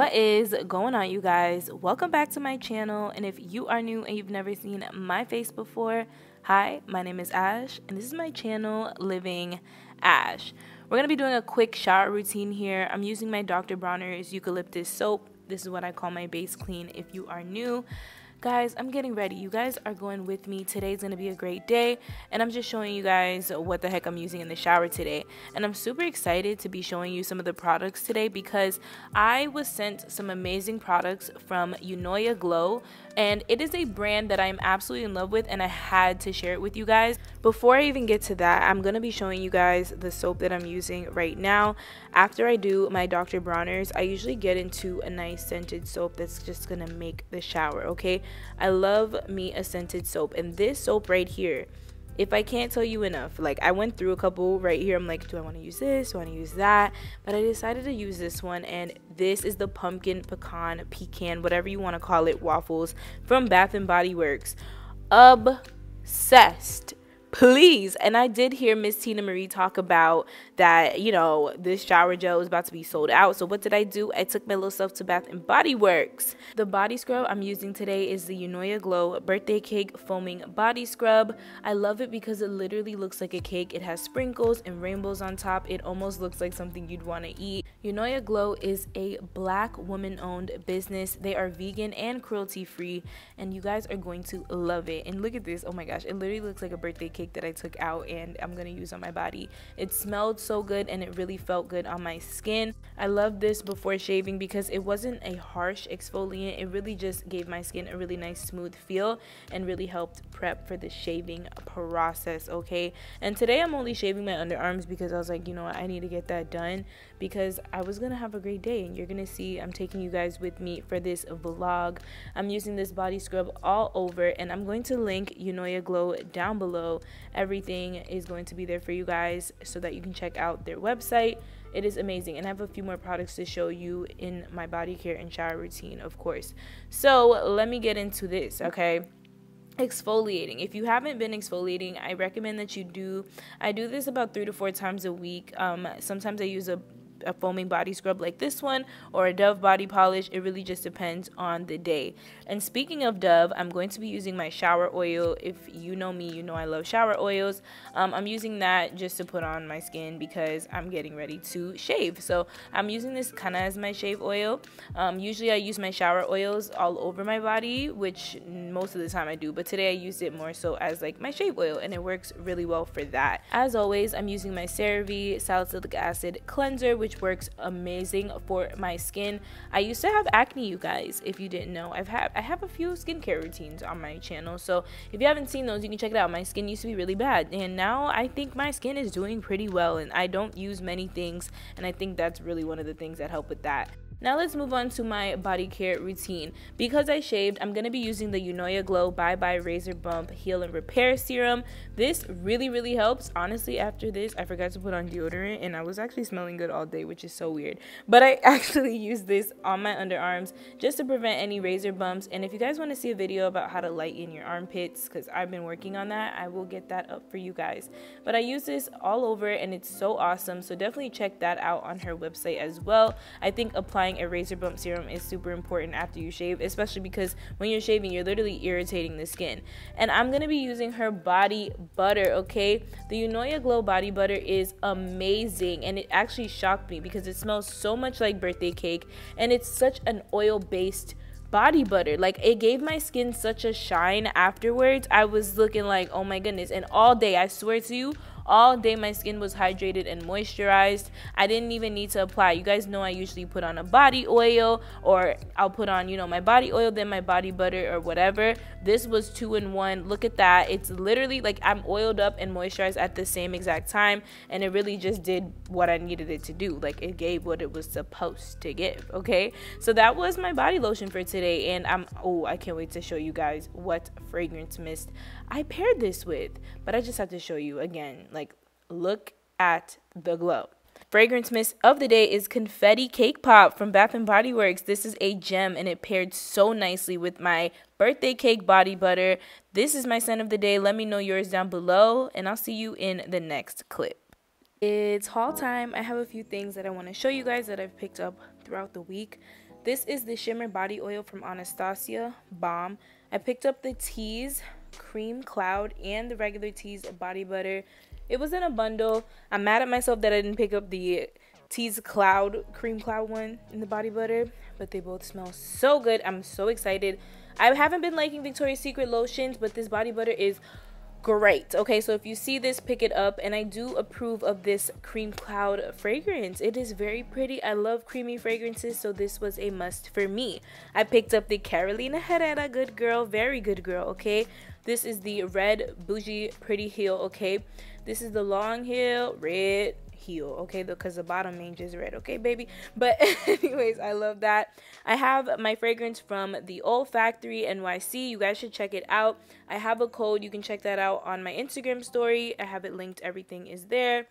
What is going on, you guys? Welcome back to my channel, and if you are new and you've never seen my face before, hi, my name is Ash and this is my channel, LiVing Ash. We're going to be doing a quick shower routine here. I'm using my Dr. Bronner's eucalyptus soap. This is what I call my base clean if you are new. Guys, I'm getting ready. You guys are going with me. Today's going to be a great day, and I'm just showing you guys what the heck I'm using in the shower today. And I'm super excited to be showing you some of the products today because I was sent some amazing products from Eunoia Glow, and it is a brand that I'm absolutely in love with, and I had to share it with you guys. Before I even get to that, I'm going to be showing you guys the soap that I'm using right now. After I do my Dr. Bronner's, I usually get into a nice scented soap that's just going to make the shower, okay? I love me a scented soap, and this soap right here, if I can't tell you enough, like I went through a couple right here. I'm like, do I want to use this, do I want to use that? But I decided to use this one, and this is the pumpkin pecan, whatever you want to call it, waffles from Bath and Body Works. Obsessed, please. And I did hear Miss Tina Marie talk about that, you know, this shower gel is about to be sold out. So what did I do? I took my little self to Bath and Body Works. The body scrub I'm using today is the Eunoia Glow Birthday Cake Foaming Body Scrub. I love it because it literally looks like a cake. It has sprinkles and rainbows on top. It almost looks like something you'd want to eat. Eunoia Glow is a black woman-owned business. They are vegan and cruelty-free, and you guys are going to love it. And look at this. Oh my gosh, it literally looks like a birthday cake that I took out and I'm gonna use on my body. It smelled so good and it really felt good on my skin. I love this before shaving because it wasn't a harsh exfoliant. It really just gave my skin a really nice smooth feel and really helped prep for the shaving process, okay? And today I'm only shaving my underarms because I was like, you know what, I need to get that done because I was gonna have a great day, and you're gonna see I'm taking you guys with me for this vlog. I'm using this body scrub all over, and I'm going to link Eunoia Glow down below. Everything is going to be there for you guys so that you can check out their website. It is amazing, and I have a few more products to show you in my body care and shower routine, of course. So let me get into this, okay? Exfoliating. If you haven't been exfoliating, I recommend that you do. I do this about 3 to 4 times a week. Sometimes I use a foaming body scrub like this one or a Dove body polish. It really just depends on the day. And speaking of Dove, I'm going to be using my shower oil. If you know me, you know I love shower oils. I'm using that just to put on my skin because I'm getting ready to shave, so I'm using this kind of as my shave oil. Usually I use my shower oils all over my body, which most of the time I do, but today I used it more so as like my shave oil, and it works really well for that. As always, I'm using my CeraVe salicylic acid cleanser, which works amazing for my skin. I used to have acne, you guys, if you didn't know. I have a few skincare routines on my channel, so if you haven't seen those, you can check it out. My skin used to be really bad, and now I think my skin is doing pretty well, and I don't use many things, and I think that's really one of the things that help with that. Now let's move on to my body care routine. Because I shaved, I'm going to be using the Eunoia Glow Bye Bye Razor Bump Heal and Repair Serum. This really helps. Honestly, after this, I forgot to put on deodorant, and I was actually smelling good all day, which is so weird. But I actually use this on my underarms just to prevent any razor bumps. And if you guys want to see a video about how to lighten your armpits, because I've been working on that, I will get that up for you guys. But I use this all over, and it's so awesome. So definitely check that out on her website as well. I think applying a razor bump serum is super important after you shave, especially because when you're shaving, you're literally irritating the skin. And I'm gonna be using her body butter, okay? The Eunoia Glow body butter is amazing, and it actually shocked me because it smells so much like birthday cake, and it's such an oil-based body butter. Like, it gave my skin such a shine afterwards. I was looking like, oh my goodness. And all day, I swear to you, all day my skin was hydrated and moisturized. I didn't even need to apply. You guys know I usually put on a body oil, or I'll put on, you know, my body oil, then my body butter or whatever. This was 2 in 1. Look at that. It's literally like I'm oiled up and moisturized at the same exact time, and it really just did what I needed it to do. Like, it gave what it was supposed to give, okay? So that was my body lotion for today, and I can't wait to show you guys what fragrance mist I paired this with. But I just have to show you again. Like, look at the glow. Fragrance mist of the day is Confetti Cake Pop from Bath and Body Works. This is a gem, and it paired so nicely with my birthday cake body butter. This is my scent of the day. Let me know yours down below, and I'll see you in the next clip. It's haul time. I have a few things that I want to show you guys that I've picked up throughout the week. This is the Shimmer Body Oil from Anastasia Bomb. I picked up the teas, Cream Cloud, and the regular teas, Body Butter. It was in a bundle. I'm mad at myself that I didn't pick up the teas Cloud, Cream Cloud one in the Body Butter, but they both smell so good. I'm so excited. I haven't been liking Victoria's Secret lotions, but this Body Butter is great. Okay, so if you see this, pick it up. And I do approve of this Cream Cloud fragrance. It is very pretty. I love creamy fragrances, so this was a must for me. I picked up the Carolina Herrera Good Girl, Very Good Girl. Okay, this is the red bougie pretty heel. Okay, this is the long heel, red heel. Okay, because the bottom range is red. Okay, baby. But anyways, I love that. I have my fragrance from the Old Factory NYC. You guys should check it out. I have a code. You can check that out on my Instagram story. I have it linked. Everything is there.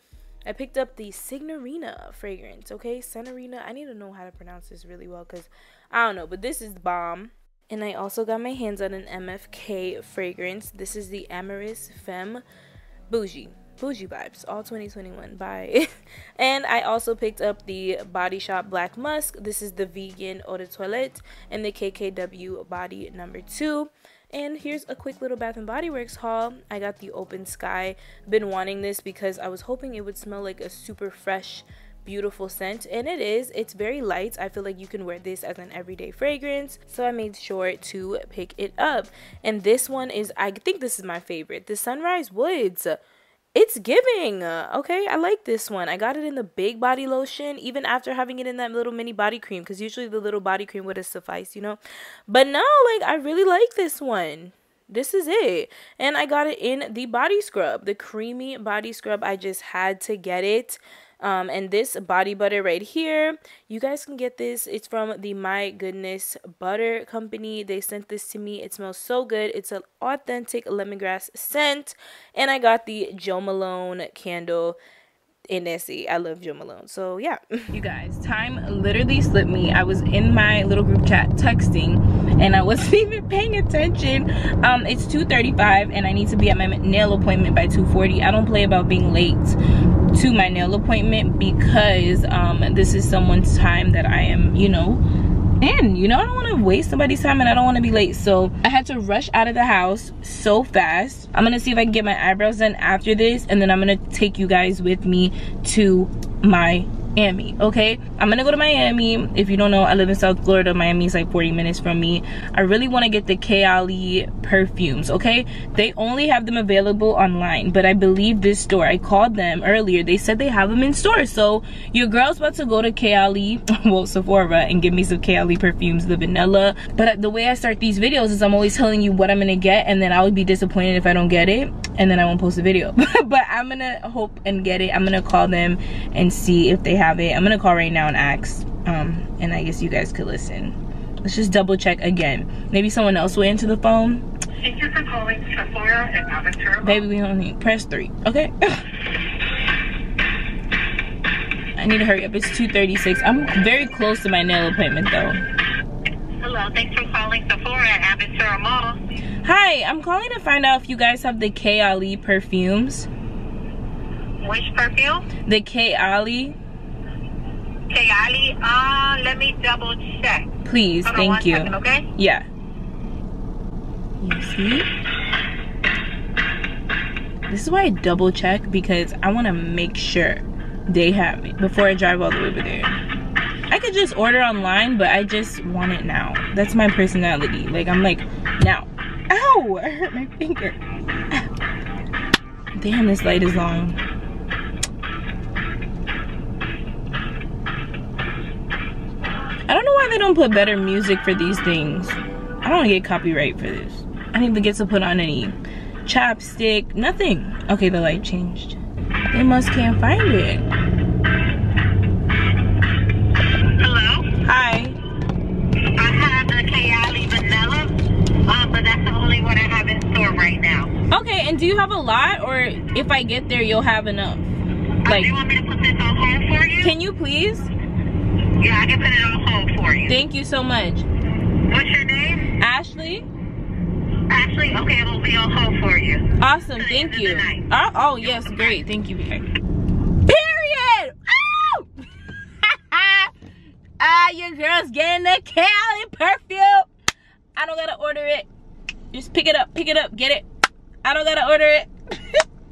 I picked up the Signorina fragrance. Okay, Signorina. I need to know how to pronounce this really well because I don't know, but this is bomb. And I also got my hands on an MFK fragrance. This is the Amorous Femme Bougie. Bougie vibes all 2021. Bye. And I also picked up the Body Shop Black Musk. This is the vegan eau de toilette and the KKW Body Number 2. And here's a quick little Bath and Body Works haul. I got the Open Sky. Been wanting this because I was hoping it would smell like a super fresh, beautiful scent, and it is. It's very light. I feel like you can wear this as an everyday fragrance, so I made sure to pick it up. And this one is, I think this is my favorite, the Sunrise Woods. It's giving. Okay, I like this one. I got it in the big body lotion, even after having it in that little mini body cream, because usually the little body cream would have sufficed, you know, but no, like, I really like this one. This is it. And I got it in the body scrub, the creamy body scrub. I just had to get it. And this body butter right here, you guys can get this. It's from the My Goodness Butter Company. They sent this to me. It smells so good. It's an authentic lemongrass scent. And I got the Jo Malone candle in Nessie. I love Jo Malone. So yeah. You guys, time literally slipped me. I was in my little group chat texting and I wasn't even paying attention. It's 2:35 and I need to be at my nail appointment by 2:40. I don't play about being late to my nail appointment because this is someone's time that I am, you know, in. You know, I don't want to waste somebody's time and I don't want to be late, so I had to rush out of the house so fast. I'm gonna see if I can get my eyebrows done after this, and then I'm gonna take you guys with me to Miami. Okay, I'm gonna go to Miami. If you don't know, I live in South Florida. Miami is like 40 minutes from me. I really want to get the Kayali perfumes. Okay, they only have them available online, but I believe this store, I called them earlier, they said they have them in store. So your girl's about to go to Kayali, well, Sephora, and give me some Kayali perfumes, the vanilla. But the way I start these videos is I'm always telling you what I'm gonna get, and then I would be disappointed if I don't get it, and then I won't post the video. But I'm gonna hope and get it. I'm gonna call them and see if they have it. I'm gonna call right now and ask, and I guess you guys could listen. Let's just double check again. Maybe someone else will answer the phone. Thank you for calling Sephora and Aventura. Baby, we only press 3. Okay. I need to hurry up. It's 2:36. I'm very close to my nail appointment though. Hello, thanks for calling Sephora at Aventura Mall. Hi, I'm calling to find out if you guys have the Kayali perfumes. Which perfume? The Kayali. Kayali, let me double check. Please, hold thank on you. Second, okay? Yeah. You see? This is why I double check, because I want to make sure they have it before I drive all the way over there. I could just order online, but I just want it now. That's my personality. Like, I'm like, now. Ow! I hurt my finger. Damn, this light is long. I don't know why they don't put better music for these things. I don't want to get copyright for this. I didn't even get to put on any chapstick, nothing. Okay, the light changed. They must can't find it. Hello? Hi. I have the Kayali Vanilla, but that's the only one I have in store right now. Okay, and do you have a lot, or if I get there, you'll have enough? Like, do you want me to put this on hold for you? Can you please? Yeah, I can put it on hold for you. Thank you so much. What's your name? Ashley. Ashley, okay, we'll be on hold for you. Awesome, thank you. Oh, yes, great, thank you. Period! Oh! your girl's getting the Kayali perfume. I don't gotta order it. Just pick it up, get it. I don't gotta order it.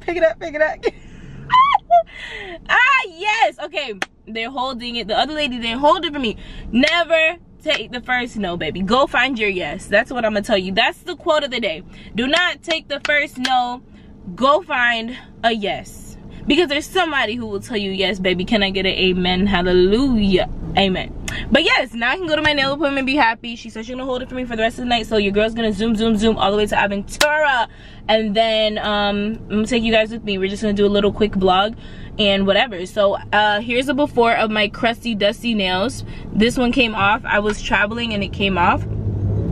Pick it up, pick it up. Ah, yes. Okay, they're holding it. The other lady, they hold it for me. Never take the first no, baby. Go find your yes. That's what I'm gonna tell you. That's the quote of the day. Do not take the first no. Go find a yes. Because there's somebody who will tell you, yes, baby, can I get an amen? Hallelujah. Amen. But yes, now I can go to my nail appointment and be happy. She said she's gonna hold it for me for the rest of the night. So your girl's gonna zoom all the way to Aventura. And then I'm gonna take you guys with me. We're just gonna do a little quick vlog and whatever. So here's a before of my crusty, dusty nails. This one came off. I was traveling and it came off.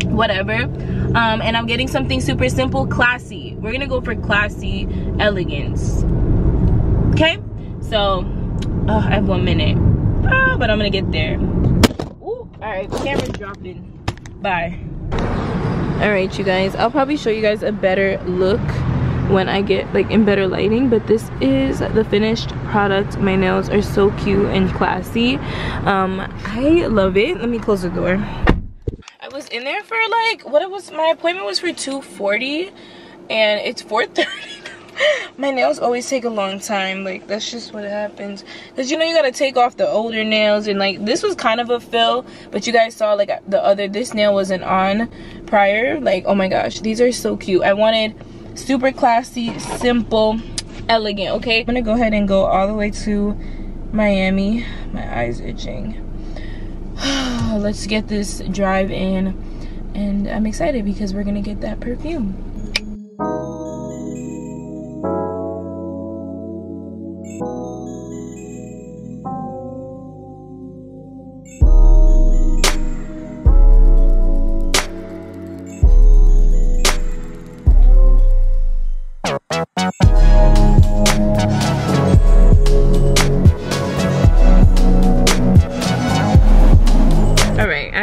Whatever. And I'm getting something super simple, classy. We're gonna go for classy elegance. Okay, so I have 1 minute, but I'm gonna get there. Ooh, all right, camera's dropping. Bye. All right, you guys, I'll probably show you guys a better look when I get like in better lighting, but this is the finished product. My nails are so cute and classy. I love it. Let me close the door. I was in there for like, what it was, my appointment was for 2:40 and it's 4:30. My nails always take a long time, like that's just what happens, because you know you gotta take off the older nails, and like this was kind of a fill, but you guys saw like the other, this nail wasn't on prior. Like, oh my gosh, these are so cute. I wanted super classy, simple, elegant. Okay, I'm gonna go ahead and go all the way to Miami. My eyes itching. Let's get this drive in, and I'm excited because we're gonna get that perfume.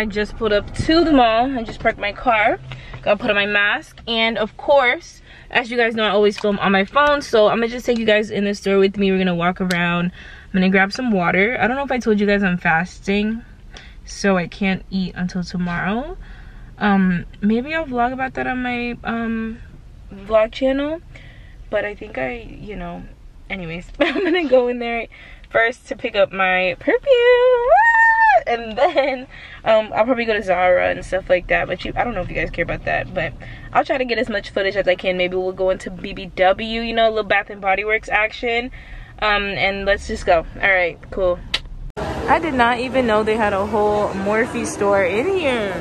Just pulled up to the mall. I just parked my car, gotta put on my mask, and of course, as you guys know, I always film on my phone, so I'm gonna just take you guys in the store with me. We're gonna walk around. I'm gonna grab some water. I don't know if I told you guys I'm fasting, so I can't eat until tomorrow. Maybe I'll vlog about that on my vlog channel, but I think I, you know, anyways, I'm gonna go in there first to pick up my perfume. And then I'll probably go to Zara and stuff like that, but I don't know if you guys care about that, but I'll try to get as much footage as I can. Maybe we'll go into BBW, you know, a little Bath and Body Works action, and let's just go. All right, cool. I did not even know they had a whole Morphe store in here.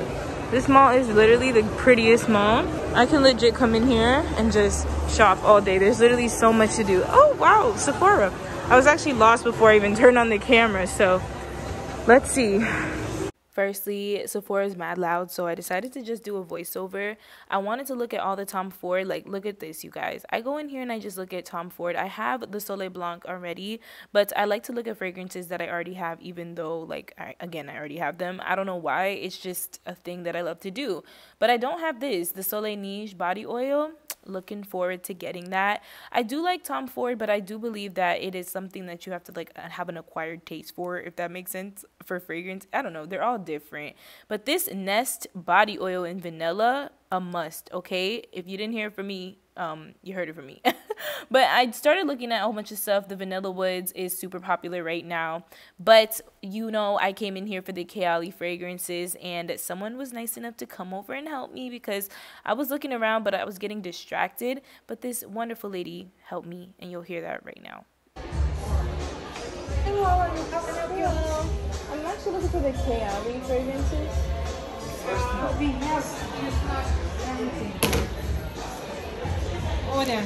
This mall is literally the prettiest mall. I can legit come in here and just shop all day. There's literally so much to do. Oh wow, Sephora. I was actually lost before I even turned on the camera, so let's see. Firstly, Sephora is mad loud, so I decided to just do a voiceover. I wanted to look at all the Tom Ford. Like, look at this, you guys. I go in here and I just look at Tom Ford. I have the Soleil Blanc already, but I like to look at fragrances that I already have, even though, like, I already have them. I don't know why. It's just a thing that I love to do. But I don't have this, the Soleil Niche Body Oil. Looking forward to getting that. I do like Tom Ford, but I do believe that it is something that you have to like have an acquired taste for, if that makes sense, for fragrance. I don't know, they're all different. But this Nest Body Oil in Vanilla, a must, okay? If you didn't hear it from me, you heard it from me. But I started looking at a whole bunch of stuff. The Vanilla Woods is super popular right now, but you know, I came in here for the Kayali fragrances, and someone was nice enough to come over and help me because I was looking around, but I was getting distracted. But this wonderful lady helped me, and you'll hear that right now. Hello, how are you? How can I help you? I'm actually looking for the Kayali fragrances. We have order.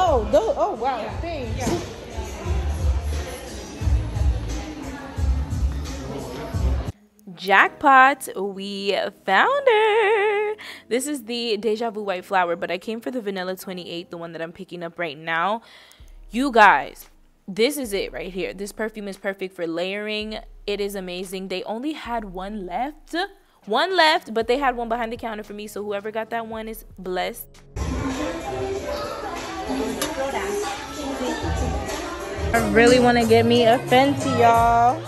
Oh, those, oh wow, yeah. Thanks. Yeah. Jackpot, we found her. This is the Deja Vu White Flower, but I came for the Vanilla 28, the one that I'm picking up right now. You guys, this is it right here. This perfume is perfect for layering. It is amazing. They only had one left, but they had one behind the counter for me, so whoever got that one is blessed. I really want to get me a Fenty, y'all.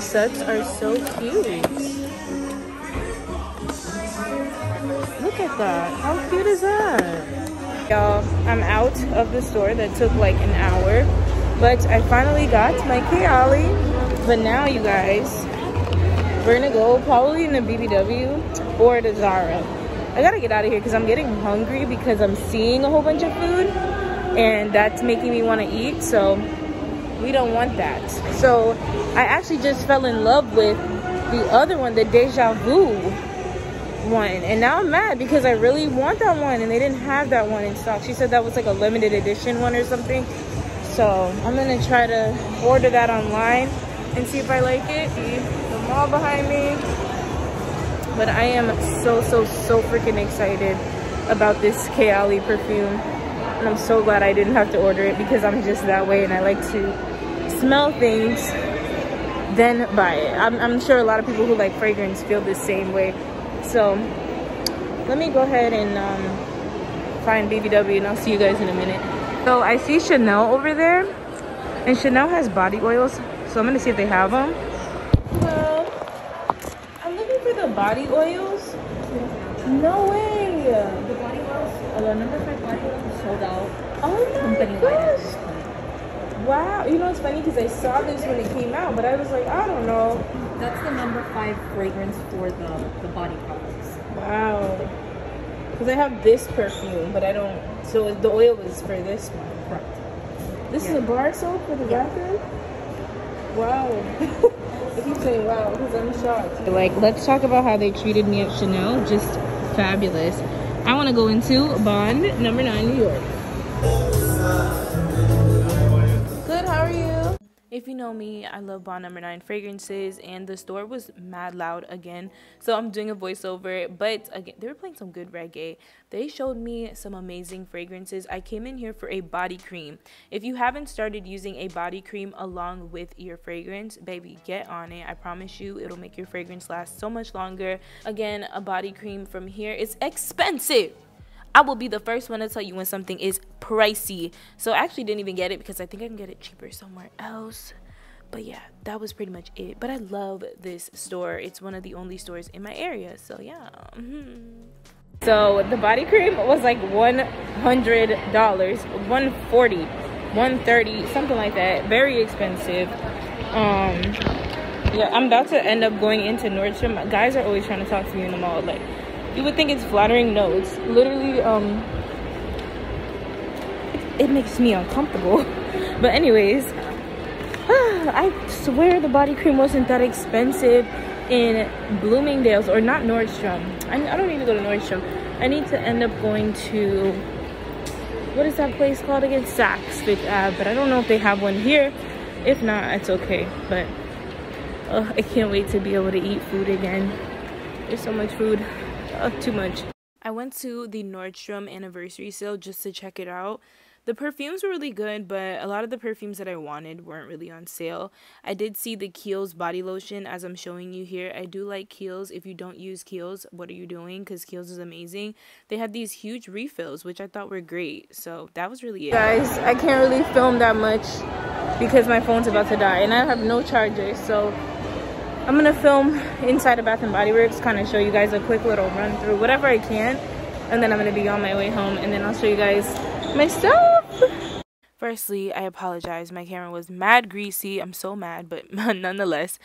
these sets are so cute. Look at that. How cute is that? Y'all, I'm out of the store. That took like an hour. But I finally got my Kayali. But now, you guys, we're gonna go probably in the BBW or the Zara. I gotta get out of here because I'm getting hungry because I'm seeing a whole bunch of food. And that's making me want to eat. So we don't want that. So I actually just fell in love with the other one, the Deja Vu one. And now I'm mad because I really want that one. And they didn't have that one in stock. She said that was like a limited edition one or something. So I'm gonna try to order that online and see if I like it. See the mall behind me. But I am so freaking excited about this Kayali perfume. And I'm so glad I didn't have to order it because I'm just that way and I like to smell things, then buy it. I'm sure a lot of people who like fragrance feel the same way. So let me go ahead and find BBW and I'll see you guys in a minute. So I see Chanel over there, and Chanel has body oils, so I'm gonna see if they have them. Hello, I'm looking for the body oils. No way. The body oils, the number 5 body oils sold out. Oh my gosh. Wow, you know it's funny because I saw this when it came out, but I was like, I don't know. That's the number 5 fragrance for the body products. Wow. Because I have this perfume, but I don't, so the oil is for this one. Correct. This is a bar soap for the bathroom? Wow. I keep saying wow because I'm shocked. Like, let's talk about how they treated me at Chanel. Just fabulous. I want to go into Bond Number 9 New York. Good, how are you? If you know me, I love Bond Number 9 fragrances, and the store was mad loud again, so I'm doing a voiceover, but again, they were playing some good reggae. They showed me some amazing fragrances. I came in here for a body cream. If you haven't started using a body cream along with your fragrance, baby, get on it. I promise you, it'll make your fragrance last so much longer. Again, a body cream from here is expensive. I will be the first one to tell you when something is pricey. So I actually didn't even get it because I think I can get it cheaper somewhere else. But yeah, that was pretty much it. But I love this store. It's one of the only stores in my area. So yeah. So the body cream was like $100, $140, $130, something like that. Very expensive. Yeah, I'm about to end up going into Nordstrom. Guys are always trying to talk to me in the mall, like, you would think it's flattering. No, it's literally, it makes me uncomfortable. But anyways, I swear the body cream wasn't that expensive in Bloomingdale's, or not Nordstrom. I don't need to go to Nordstrom. I need to end up going to, what is that place called again? Saks Fifth Ave, but I don't know if they have one here. If not, it's okay. But I can't wait to be able to eat food again. There's so much food. Too much. I went to the Nordstrom anniversary sale just to check it out. The perfumes were really good, but a lot of the perfumes that I wanted weren't really on sale. I did see the Kiehl's body lotion, as I'm showing you here. I do like Kiehl's. If you don't use Kiehl's, what are you doing? Because Kiehl's is amazing. They had these huge refills, which I thought were great. So that was really it. Guys, I can't really film that much because my phone's about to die and I have no charger, so I'm gonna film inside of Bath and Body Works, kind of show you guys a quick little run through, whatever I can, and then I'm gonna be on my way home, and then I'll show you guys my stuff. Firstly, I apologize. My camera was mad greasy. I'm so mad, but nonetheless,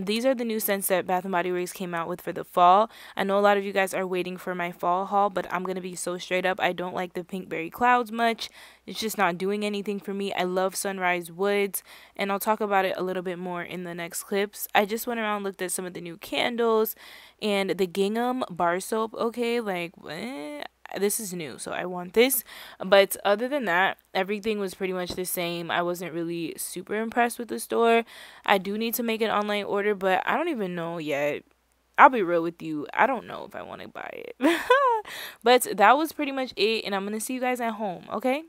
these are the new scents that Bath and Body Works came out with for the fall. I know a lot of you guys are waiting for my fall haul, but I'm gonna be so straight up. I don't like the Pink Berry Clouds much. It's just not doing anything for me. I love Sunrise Woods, and I'll talk about it a little bit more in the next clips. I just went around and looked at some of the new candles and the gingham bar soap. Okay, like, what? This is new, so I want this. But other than that, everything was pretty much the same. I wasn't really super impressed with the store. I do need to make an online order, but I don't even know yet. I'll be real with you. I don't know if I want to buy it. But that was pretty much it, and I'm going to see you guys at home, okay?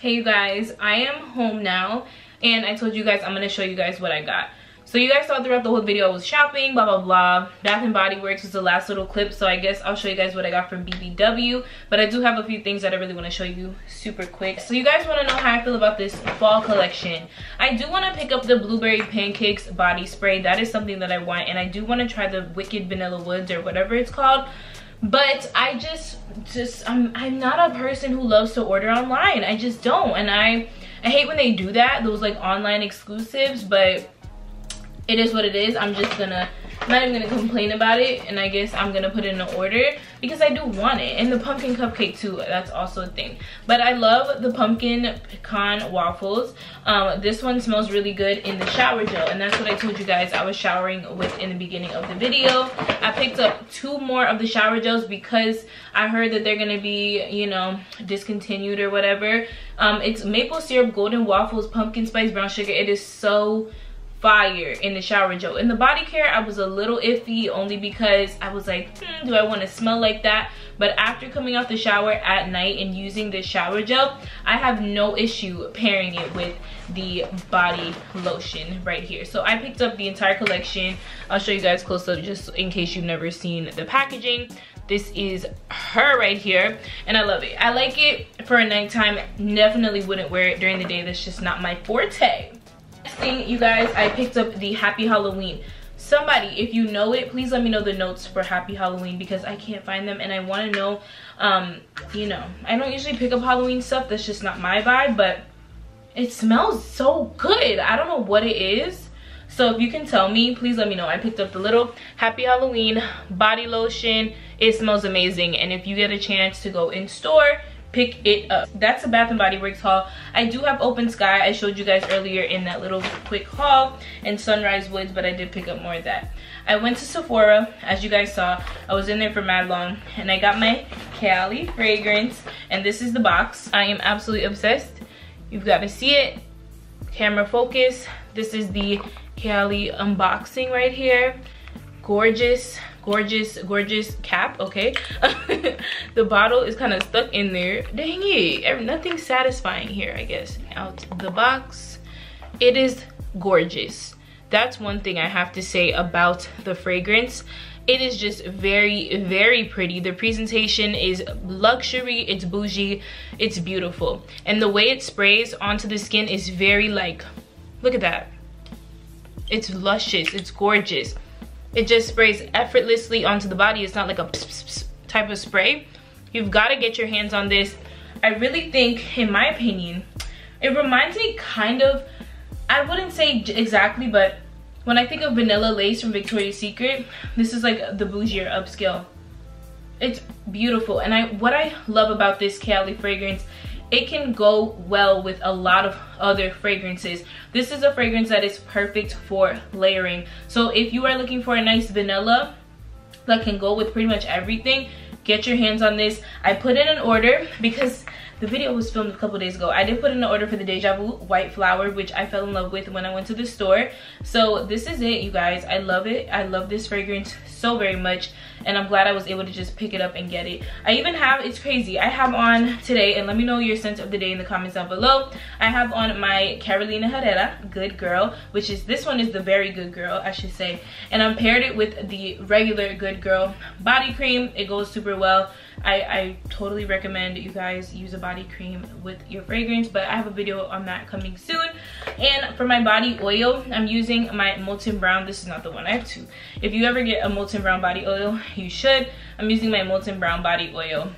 Hey you guys, I am home now, and I told you guys I'm gonna show you guys what I got. So you guys saw throughout the whole video I was shopping, blah blah blah. Bath and Body Works was the last little clip, so I guess I'll show you guys what I got from BBW, but I do have a few things that I really want to show you super quick. So you guys want to know how I feel about this fall collection. I do want to pick up the Blueberry Pancakes body spray. That is something that I want, and I do want to try the Wicked Vanilla Woods or whatever it's called. But I I'm not a person who loves to order online. I just don't, and I hate when they do that, those like online exclusives, but it is what it is. I'm not even gonna complain about it, and I guess I'm gonna put in an order because I do want it. And the pumpkin cupcake too, that's also a thing. But I love the pumpkin pecan waffles. This one smells really good in the shower gel, and that's what I told you guys I was showering with in the beginning of the video. I picked up 2 more of the shower gels because I heard that they're gonna be, you know, discontinued or whatever. It's maple syrup, golden waffles, pumpkin spice, brown sugar. It is so fire in the shower gel. In the body care, I was a little iffy only because I was like, do I want to smell like that? But after coming out the shower at night and using this shower gel, I have no issue pairing it with the body lotion right here. So I picked up the entire collection. I'll show you guys close up just in case you've never seen the packaging. This is her right here, and I love it. I like it for a nighttime. Definitely wouldn't wear it during the day. That's just not my forte. Next thing, you guys, I picked up the Happy Halloween. Somebody, if you know it, please let me know the notes for Happy Halloween because I can't find them, and I want to know. You know, I don't usually pick up Halloween stuff, that's just not my vibe, but it smells so good. I don't know what it is, so if you can tell me, please let me know. I picked up the little Happy Halloween body lotion. It smells amazing, and if you get a chance to go in store, pick it up. That's a Bath and Body Works haul. I do have Open Sky. I showed you guys earlier in that little quick haul, and Sunrise Woods, but I did pick up more of that. I went to Sephora, as you guys saw. I was in there for mad long, and I got my Kayali fragrance, and this is the box. I am absolutely obsessed. You've got to see it. Camera focus. This is the Kayali unboxing right here. Gorgeous, gorgeous, gorgeous cap, okay? The bottle is kind of stuck in there. Dang it, nothing satisfying here, I guess. Out the box, it is gorgeous. That's one thing I have to say about the fragrance. It is just very, very pretty. The presentation is luxury, it's bougie, it's beautiful. And the way it sprays onto the skin is very like, look at that. It's luscious, it's gorgeous. It just sprays effortlessly onto the body. It's not like a pss, pss, pss type of spray. You've got to get your hands on this. I really think, in my opinion, it reminds me kind of, I wouldn't say exactly, but when I think of Vanilla Lace from Victoria's Secret, this is like the bougier upscale. It's beautiful. And what I love about this Kayali fragrance, it can go well with a lot of other fragrances. This is a fragrance that is perfect for layering. So if you are looking for a nice vanilla that can go with pretty much everything, get your hands on this. I put in an order because the video was filmed a couple days ago. I did put in an order for the Deja Vu White Flower, which I fell in love with when I went to the store. So this is it, you guys. I love it. I love this fragrance so very much, and I'm glad I was able to just pick it up and get it. I even have, it's crazy, I have on today, and let me know your scent of the day in the comments down below. I have on my Carolina Herrera Good Girl, which is, this one is the very Good Girl, I should say. And I'm paired it with the regular Good Girl body cream. It goes super well. I totally recommend you guys use a body cream with your fragrance, but I have a video on that coming soon. And for my body oil, I'm using my Molton Brown. This is not the one, I have 2. If you ever get a Molton Brown body oil, you should. I'm using my Molton Brown body oil.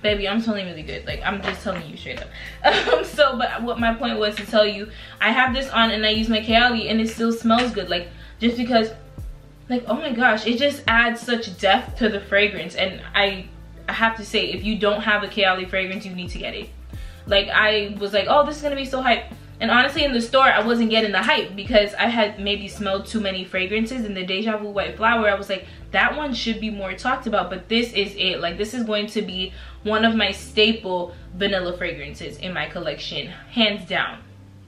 Baby, I'm smelling really good. Like, I'm just telling you straight up. But what my point was to tell you, I have this on and I use my Kayali and it still smells good. Like, just because, like, oh my gosh, it just adds such depth to the fragrance. And I have to say, if you don't have a Kayali fragrance, you need to get it. Like, I was like, oh, this is gonna be so hype. And honestly, in the store, I wasn't getting the hype because I had maybe smelled too many fragrances. In the Deja Vu White Flower, I was like, that one should be more talked about, but this is it. Like, this is going to be one of my staple vanilla fragrances in my collection, hands down.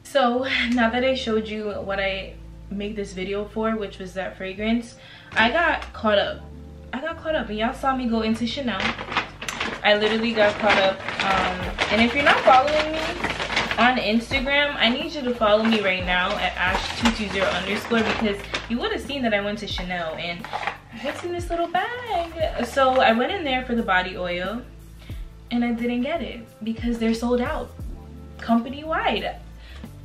So now that I showed you what I made this video for, which was that fragrance, I got caught up, and y'all saw me go into Chanel. I literally got caught up, and if you're not following me, on Instagram, I need you to follow me right now at ash220_ because you would have seen that I went to Chanel and I had seen this little bag. So I went in there for the body oil and I didn't get it because they're sold out company-wide.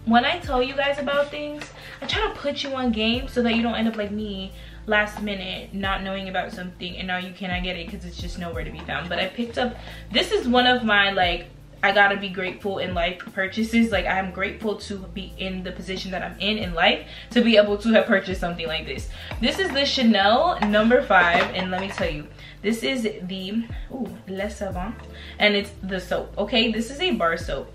When I tell you guys about things, I try to put you on game so that you don't end up like me last minute not knowing about something and now you cannot get it because it's just nowhere to be found. But I picked up, this is one of my like I gotta be grateful in life purchases. Like I'm grateful to be in the position that I'm in life to be able to have purchased something like this. This is the Chanel No. 5 and let me tell you, this is the Les Savants and it's the soap. Okay, this is a bar soap.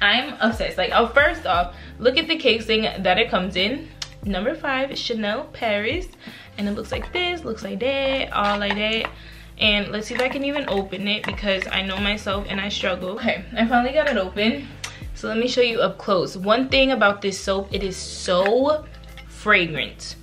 I'm obsessed. Like first off, look at the casing that it comes in. No. 5 Chanel Paris and it looks like this, looks like that, all like that. And let's see if I can even open it because I know myself and I struggle. Okay, I finally got it open. So let me show you up close. One thing about this soap, it is so fragrant.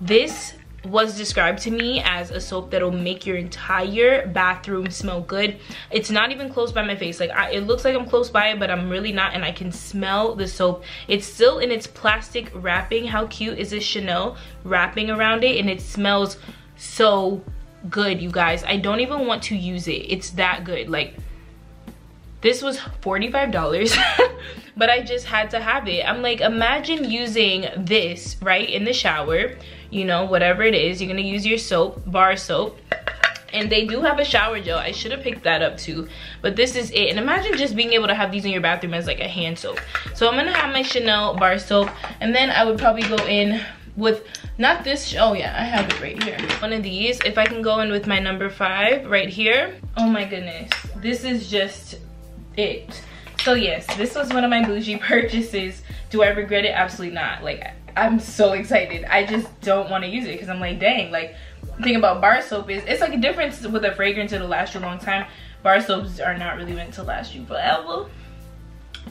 This was described to me as a soap that'll make your entire bathroom smell good. It's not even close by my face. Like it looks like I'm close by it, but I'm really not, and I can smell the soap. It's still in its plastic wrapping. How cute is this Chanel wrapping around it? And it smells so good, you guys. I don't even want to use it. It's that good. Like this was $45 but I just had to have it. I'm like, imagine using this right in the shower, you know, whatever it is. You're gonna use your soap, bar soap, and they do have a shower gel. I should have picked that up too, but this is it. And imagine just being able to have these in your bathroom as like a hand soap. So I'm gonna have my Chanel bar soap, and then I would probably go in with not this, oh yeah, I have it right here, one of these. If I can go in with my No. 5 right here, oh my goodness, this is just it. So yes, this was one of my bougie purchases. Do I regret it? Absolutely not. Like I'm so excited. I just don't want to use it because I'm like, dang, like the thing about bar soap is it's like a difference with a fragrance, it'll last you a long time. Bar soaps are not really meant to last you forever,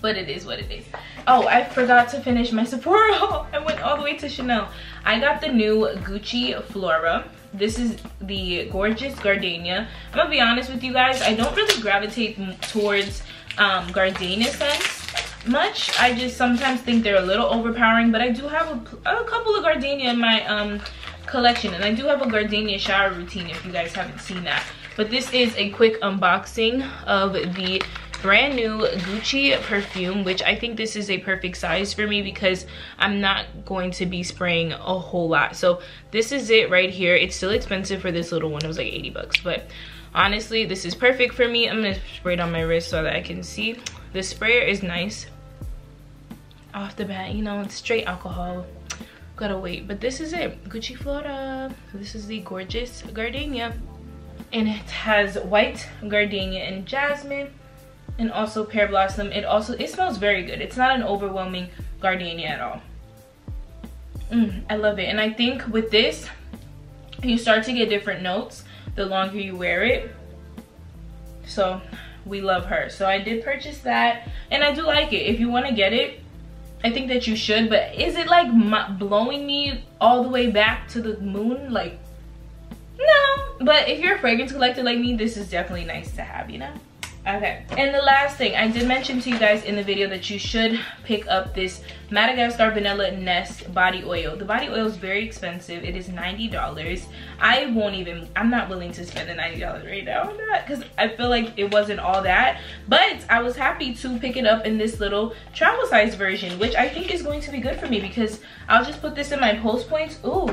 but it is what it is. Oh, I forgot to finish my Sephora. I went all the way to Chanel. I got the new Gucci Flora. This is the Gorgeous Gardenia. I'm gonna be honest with you guys, I don't really gravitate towards Gardenia scents much. I just sometimes think they're a little overpowering, but I do have a couple of Gardenia in my collection, and I do have a Gardenia shower routine if you guys haven't seen that. But this is a quick unboxing of the brand new Gucci perfume, which I think this is a perfect size for me because I'm not going to be spraying a whole lot. So this is it right here. It's still expensive for this little one. It was like $80, but honestly this is perfect for me. I'm gonna spray it on my wrist so that I can see. The sprayer is nice off the bat, you know, it's straight alcohol, gotta wait. But this is it, Gucci Flora. This is the Gorgeous Gardenia, and it has white gardenia and jasmine and also pear blossom. It smells very good. It's not an overwhelming gardenia at all. I love it. And I think with this you start to get different notes the longer you wear it, so we love her. So I did purchase that and I do like it. If you want to get it, I think that you should, but is it like blowing me all the way back to the moon? Like no, but if you're a fragrance collector like me, this is definitely nice to have, you know. Okay, and the last thing, I did mention to you guys in the video that you should pick up this Madagascar Vanilla Nest body oil. The body oil is very expensive. It is $90. I'm not willing to spend the $90 right now because I feel like it wasn't all that, but I was happy to pick it up in this little travel size version, which I think is going to be good for me because I'll just put this in my post points. Ooh,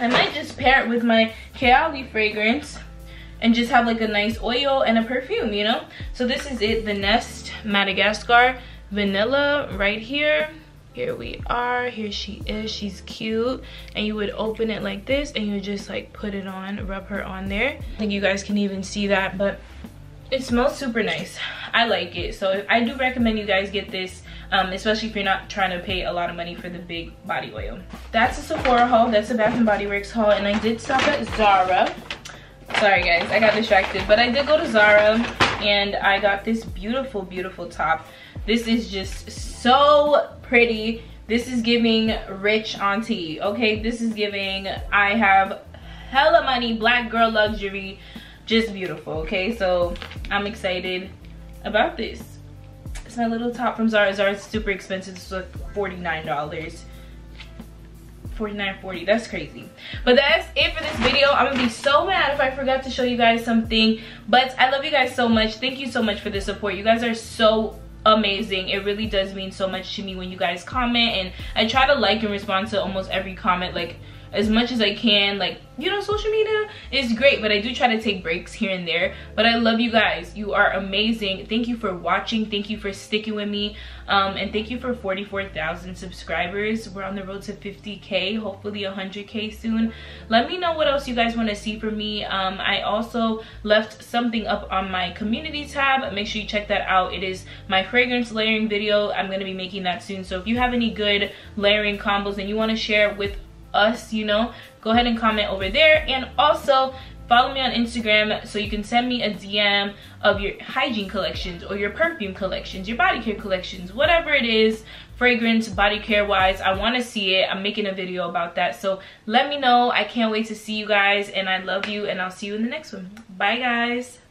I might just pair it with my Kayali fragrance and just have like a nice oil and a perfume, you know. So this is it, the Nest Madagascar Vanilla right here. Here we are, here she is, she's cute. And you would open it like this and you would just like put it on, rub her on there. I think you guys can even see that, but it smells super nice. I like it, so I do recommend you guys get this, especially if you're not trying to pay a lot of money for the big body oil. That's a Sephora haul, that's a Bath and Body Works haul, and I did stop at Zara. Sorry guys, I got distracted, but I did go to Zara and I got this beautiful, beautiful top. This is just so pretty. This is giving rich auntie, okay? This is giving I have hella money, black girl luxury, just beautiful, okay? So I'm excited about this. It's my little top from Zara. Zara's super expensive. It's like $49. $49.40. That's crazy. But that's it for this video. I'm gonna be so mad if I forgot to show you guys something, but I love you guys so much. Thank you so much for the support. You guys are so amazing. It really does mean so much to me when you guys comment, and I try to like and respond to almost every comment, like as much as I can. Like, you know, social media is great, but I do try to take breaks here and there. But I love you guys. You are amazing. Thank you for watching. Thank you for sticking with me, and thank you for 44,000 subscribers. We're on the road to 50k, hopefully 100k soon. Let me know what else you guys want to see from me. I also left something up on my community tab. Make sure you check that out. It is my fragrance layering video. I'm going to be making that soon, so if you have any good layering combos and you want to share with us, you know, go ahead and comment over there. And also follow me on Instagram so you can send me a DM of your hygiene collections or your perfume collections, your body care collections, whatever it is, fragrance, body care wise. I want to see it. I'm making a video about that, so let me know. I can't wait to see you guys, and I love you, and I'll see you in the next one. Bye guys.